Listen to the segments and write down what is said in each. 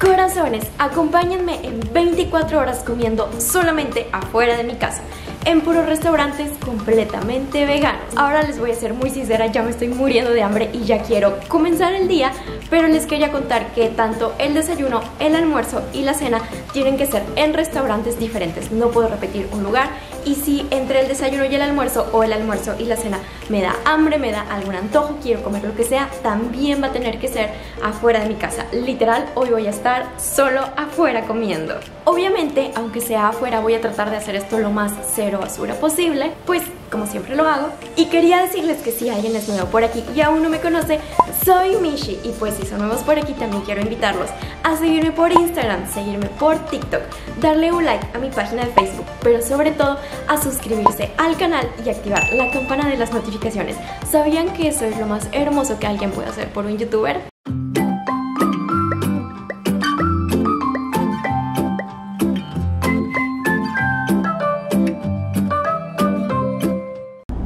Corazones, acompáñenme en 24 horas comiendo solamente afuera de mi casa, en puros restaurantes completamente veganos. Ahora les voy a ser muy sincera, ya me estoy muriendo de hambre y ya quiero comenzar el día, pero les quería contar que tanto el desayuno, el almuerzo y la cena tienen que ser en restaurantes diferentes. No puedo repetir un lugar, y si entre el desayuno y el almuerzo o el almuerzo y la cena me da hambre, me da algún antojo, quiero comer lo que sea, también va a tener que ser afuera de mi casa. Literal, hoy voy a estar solo afuera comiendo. Obviamente, aunque sea afuera, voy a tratar de hacer esto lo más cero basura posible, pues como siempre lo hago. Y quería decirles que si alguien es nuevo por aquí y aún no me conoce, soy Mixi, y pues si son nuevos por aquí también quiero invitarlos a seguirme por Instagram, seguirme por TikTok, darle un like a mi página de Facebook, pero sobre todo a suscribirse al canal y activar la campana de las notificaciones. ¿Sabían que eso es lo más hermoso que alguien puede hacer por un youtuber?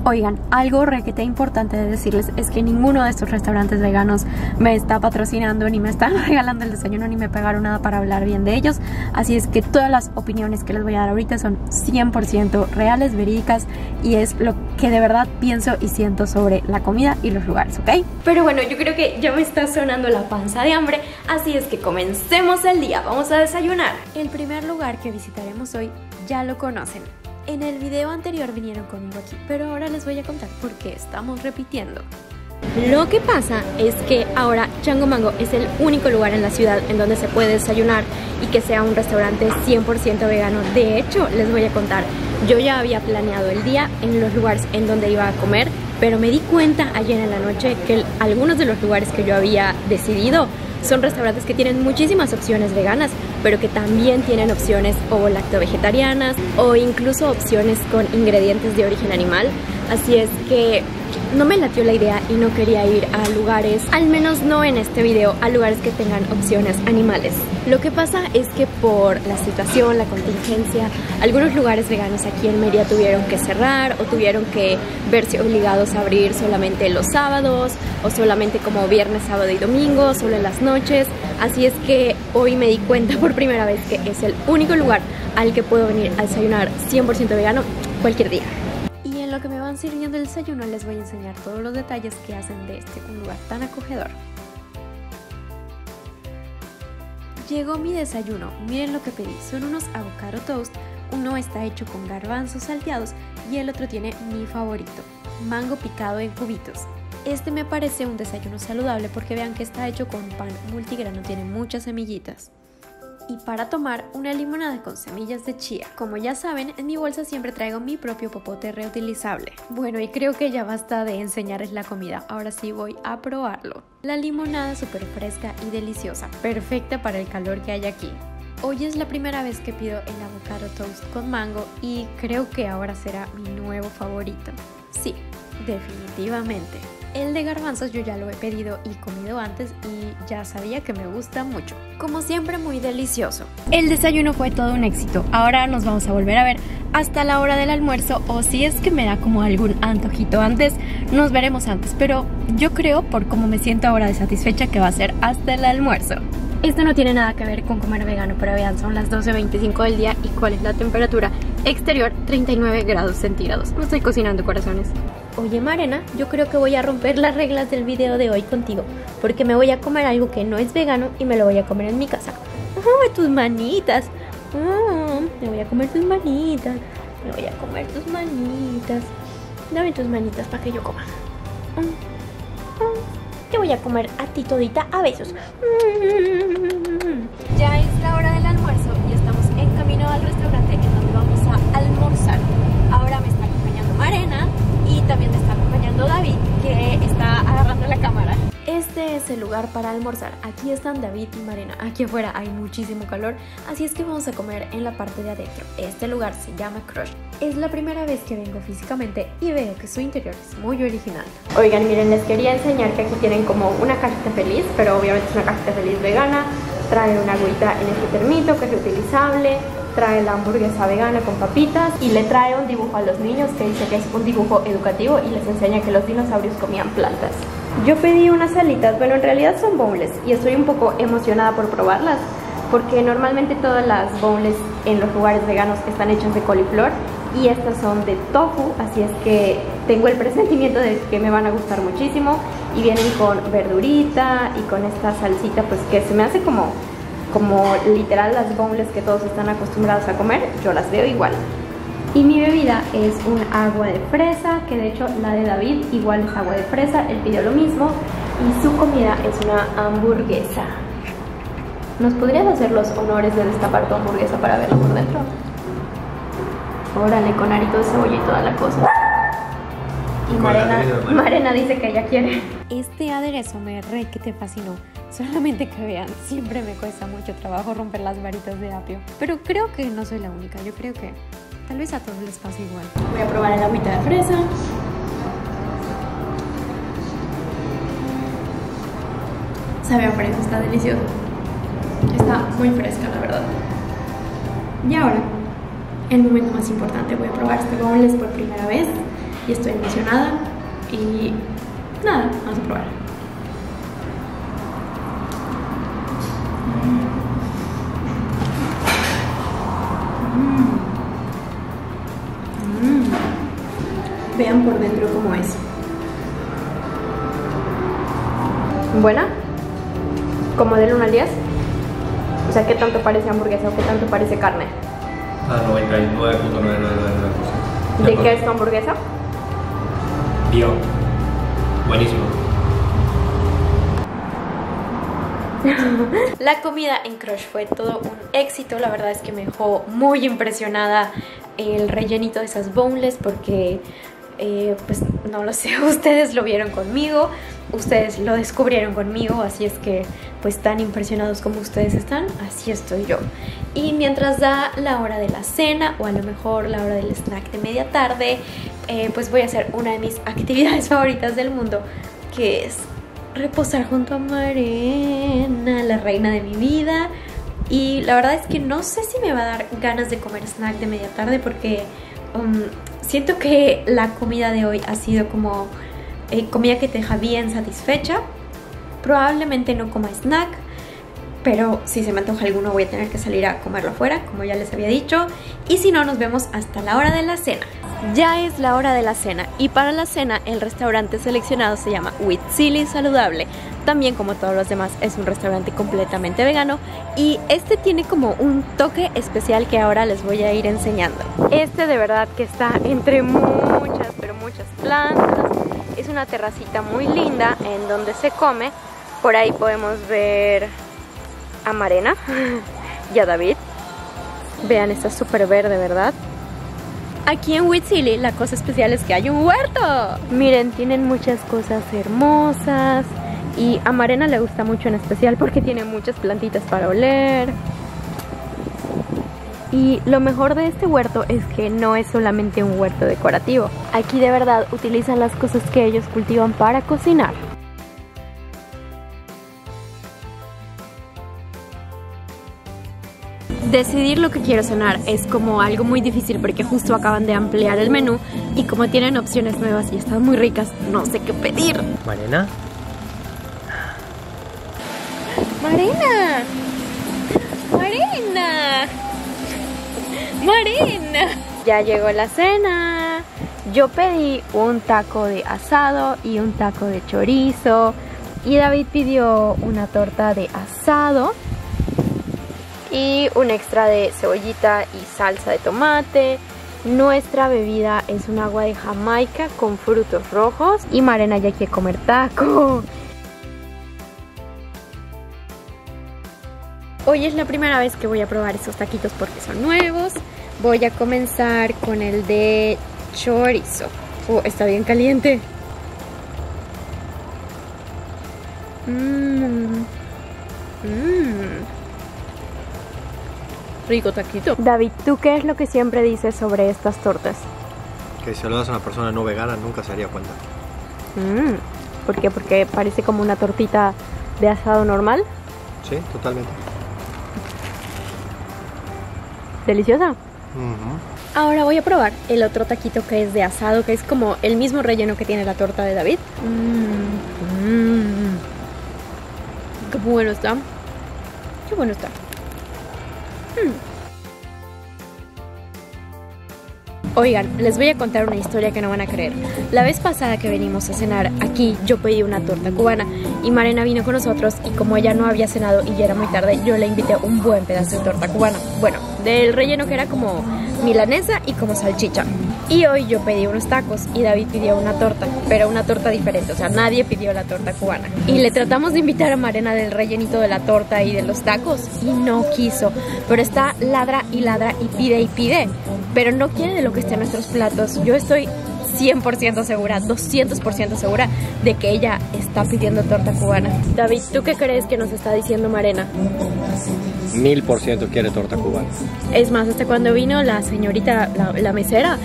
Oigan, algo requete importante de decirles es que ninguno de estos restaurantes veganos me está patrocinando, ni me están regalando el desayuno, ni me pagaron nada para hablar bien de ellos. Así es que todas las opiniones que les voy a dar ahorita son 100% reales, verídicas, y es lo que de verdad pienso y siento sobre la comida y los lugares, ¿ok? Pero bueno, yo creo que ya me está sonando la panza de hambre, así es que comencemos el día, vamos a desayunar. El primer lugar que visitaremos hoy ya lo conocen. En el video anterior vinieron conmigo aquí, pero ahora les voy a contar por qué estamos repitiendo. Lo que pasa es que ahora Chango Mango es el único lugar en la ciudad en donde se puede desayunar y que sea un restaurante 100% vegano. De hecho, les voy a contar, yo ya había planeado el día en los lugares en donde iba a comer, pero me di cuenta ayer en la noche que algunos de los lugares que yo había decidido son restaurantes que tienen muchísimas opciones veganas, pero que también tienen opciones o lacto-vegetarianas o incluso opciones con ingredientes de origen animal. Así es que no me latió la idea y no quería ir a lugares, al menos no en este video, a lugares que tengan opciones animales. Lo que pasa es que por la situación, la contingencia, algunos lugares veganos aquí en Mérida tuvieron que cerrar o tuvieron que verse obligados a abrir solamente los sábados o solamente como viernes, sábado y domingo, solo en las noches. Así es que hoy me di cuenta por primera vez que es el único lugar al que puedo venir a desayunar 100% vegano cualquier día. Lo que me van sirviendo el desayuno, les voy a enseñar todos los detalles que hacen de este un lugar tan acogedor. Llegó mi desayuno, miren lo que pedí, son unos avocado toast, uno está hecho con garbanzos salteados y el otro tiene mi favorito, mango picado en cubitos. Este me parece un desayuno saludable porque vean que está hecho con pan multigrano, tiene muchas semillitas. Y para tomar, una limonada con semillas de chía. Como ya saben, en mi bolsa siempre traigo mi propio popote reutilizable. Bueno, y creo que ya basta de enseñarles la comida, ahora sí voy a probarlo. La limonada súper fresca y deliciosa, perfecta para el calor que hay aquí. Hoy es la primera vez que pido el avocado toast con mango y creo que ahora será mi nuevo favorito. Sí, definitivamente. El de garbanzos yo ya lo he pedido y comido antes y ya sabía que me gusta mucho. Como siempre, muy delicioso. El desayuno fue todo un éxito. Ahora nos vamos a volver a ver hasta la hora del almuerzo, o si es que me da como algún antojito antes, nos veremos antes. Pero yo creo, por cómo me siento ahora de satisfecha, que va a ser hasta el almuerzo. Esto no tiene nada que ver con comer vegano, pero vean, son las 12:25 del día y cuál es la temperatura exterior, 39 grados centígrados. No estoy cocinando, corazones. Oye, Marena, yo creo que voy a romper las reglas del video de hoy contigo, porque me voy a comer algo que no es vegano y me lo voy a comer en mi casa. ¡Oh, tus manitas! ¡Oh, me voy a comer tus manitas! Me voy a comer tus manitas. Dame tus manitas para que yo coma. Te voy a comer a ti todita a besos. Ya es la hora del almuerzo y estamos en camino al restaurante en donde vamos a almorzar. Ahora me está acompañando Marena. Y también me está acompañando David, que está agarrando la cámara. Este es el lugar para almorzar. Aquí están David y Marena. Aquí afuera hay muchísimo calor, así es que vamos a comer en la parte de adentro. Este lugar se llama Crush. Es la primera vez que vengo físicamente y veo que su interior es muy original. Oigan, miren, les quería enseñar que aquí tienen como una cajita feliz, pero obviamente es una cajita feliz vegana. Trae una agüita en este termito que es reutilizable. Trae la hamburguesa vegana con papitas y le trae un dibujo a los niños que dice que es un dibujo educativo y les enseña que los dinosaurios comían plantas. Yo pedí unas alitas, bueno, en realidad son boneless y estoy un poco emocionada por probarlas. porque normalmente todas las boneless en los lugares veganos están hechas de coliflor y estas son de tofu, así es que tengo el presentimiento de que me van a gustar muchísimo y vienen con verdurita y con esta salsita, pues que se me hace como literal las boneless que todos están acostumbrados a comer, yo las veo igual. Y mi bebida es un agua de fresa, que de hecho la de David igual es agua de fresa, él pidió lo mismo. Y su comida es una hamburguesa. ¿Nos podrías hacer los honores de destapar tu hamburguesa para verla por dentro? Órale, con arito de cebolla y toda la cosa. Y Marena dice que ella quiere. Este aderezo me re que te fascinó. Solamente que vean, siempre me cuesta mucho trabajo romper las varitas de apio. Pero creo que no soy la única, yo creo que tal vez a todos les pasa igual. Voy a probar el agüita de fresa. Sabe a fresa, está delicioso. Está muy fresca, la verdad. Y ahora, el momento más importante, voy a probar este boneless por primera vez. Y estoy emocionada. Y nada, vamos a probar. Vean por dentro cómo es. ¿Buena? ¿Como del 1 al 10? O sea, ¿qué tanto parece hamburguesa o qué tanto parece carne? Ah, 99.99%. ¿De qué es tu hamburguesa? Bio. Buenísimo. La comida en Crush fue todo un éxito. La verdad es que me dejó muy impresionada el rellenito de esas boneless porque... pues no lo sé, ustedes lo vieron conmigo, ustedes lo descubrieron conmigo, así es que pues tan impresionados como ustedes están, así estoy yo. Y mientras da la hora de la cena o a lo mejor la hora del snack de media tarde, pues voy a hacer una de mis actividades favoritas del mundo, que es reposar junto a Marena, la reina de mi vida. Y la verdad es que no sé si me va a dar ganas de comer snack de media tarde porque... siento que la comida de hoy ha sido como comida que te deja bien satisfecha. Probablemente no coma snack, pero si se me antoja alguno voy a tener que salir a comerlo afuera, como ya les había dicho. Y si no, nos vemos hasta la hora de la cena. Ya es la hora de la cena y para la cena el restaurante seleccionado se llama Huitzili Saludable. También, como todos los demás, es un restaurante completamente vegano y este tiene como un toque especial que ahora les voy a ir enseñando. Este de verdad que está entre muchas, pero muchas plantas. Es una terracita muy linda en donde se come. Por ahí podemos ver a Marena y a David. Vean, está súper verde, ¿verdad? Aquí en Huitzili la cosa especial es que hay un huerto. Miren, tienen muchas cosas hermosas. Y a Marena le gusta mucho en especial porque tiene muchas plantitas para oler. Y lo mejor de este huerto es que no es solamente un huerto decorativo. Aquí de verdad utilizan las cosas que ellos cultivan para cocinar. Decidir lo que quiero cenar es como algo muy difícil porque justo acaban de ampliar el menú y como tienen opciones nuevas y están muy ricas, no sé qué pedir. ¿Marena? ¡Marena! ¡Marena! ¡Marena! Ya llegó la cena. Yo pedí un taco de asado y un taco de chorizo y David pidió una torta de asado y un extra de cebollita y salsa de tomate. Nuestra bebida es un agua de Jamaica con frutos rojos. Y Marena ya quiere comer taco. Hoy es la primera vez que voy a probar estos taquitos porque son nuevos. Voy a comenzar con el de chorizo. Oh, está bien caliente. Rico taquito. David, ¿tú qué es lo que siempre dices sobre estas tortas? Que si lo das a una persona no vegana nunca se daría cuenta. ¿Por qué? Porque parece como una tortita de asado normal. Sí, totalmente. ¿Deliciosa? Ahora voy a probar el otro taquito que es de asado, que es como el mismo relleno que tiene la torta de David. ¡Qué bueno está! ¡Qué bueno está! Oigan, les voy a contar una historia que no van a creer. La vez pasada que venimos a cenar aquí, yo pedí una torta cubana y Marena vino con nosotros y como ella no había cenado y ya era muy tarde, yo le invité un buen pedazo de torta cubana. Bueno, del relleno que era como milanesa y como salchicha. Y hoy yo pedí unos tacos y David pidió una torta, pero una torta diferente, o sea, nadie pidió la torta cubana. Y le tratamos de invitar a Marena del rellenito de la torta y de los tacos y no quiso, pero está ladra y ladra y pide y pide. Pero no quiere de lo que esté en nuestros platos. Yo estoy 100% segura, 200% segura de que ella está pidiendo torta cubana. David, ¿tú qué crees que nos está diciendo Marena? 1000% quiere torta cubana. Es más, hasta cuando vino la señorita, la mesera,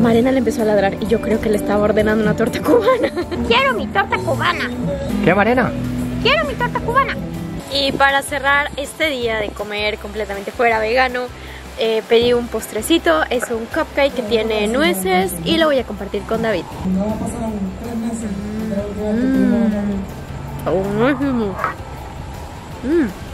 Marena le empezó a ladrar y yo creo que le estaba ordenando una torta cubana. ¡Quiero mi torta cubana! ¿Qué, Marena? ¡Quiero mi torta cubana! Y para cerrar este día de comer completamente fuera vegano, pedí un postrecito, es un cupcake que tiene nueces y lo voy a compartir con David.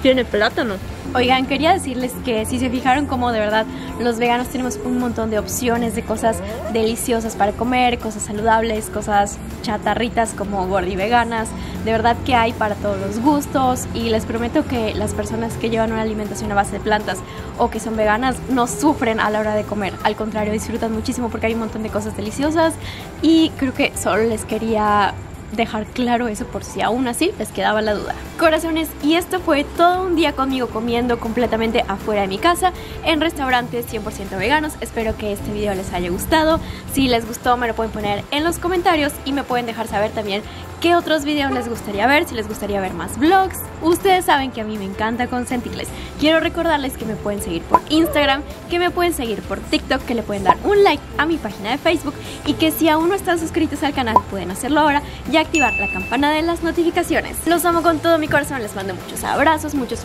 Tiene plátano. Oigan, quería decirles que si se fijaron como de verdad los veganos tenemos un montón de opciones de cosas deliciosas para comer, cosas saludables, cosas chatarritas como gordiveganas. De verdad que hay para todos los gustos y les prometo que las personas que llevan una alimentación a base de plantas o que son veganas no sufren a la hora de comer. Al contrario, disfrutan muchísimo porque hay un montón de cosas deliciosas y creo que solo les quería dejar claro eso por si aún así les quedaba la duda. Corazones, y esto fue todo un día conmigo comiendo completamente afuera de mi casa en restaurantes 100% veganos. Espero que este video les haya gustado. Si les gustó me lo pueden poner en los comentarios y me pueden dejar saber también qué otros videos les gustaría ver, si les gustaría ver más vlogs. Ustedes saben que a mí me encanta consentirles. Quiero recordarles que me pueden seguir por Instagram, que me pueden seguir por TikTok, que le pueden dar un like a mi página de Facebook y que si aún no están suscritos al canal pueden hacerlo ahora y activar la campana de las notificaciones. Los amo con todo mi corazón, les mando muchos abrazos, muchos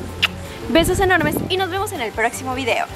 besos enormes y nos vemos en el próximo video.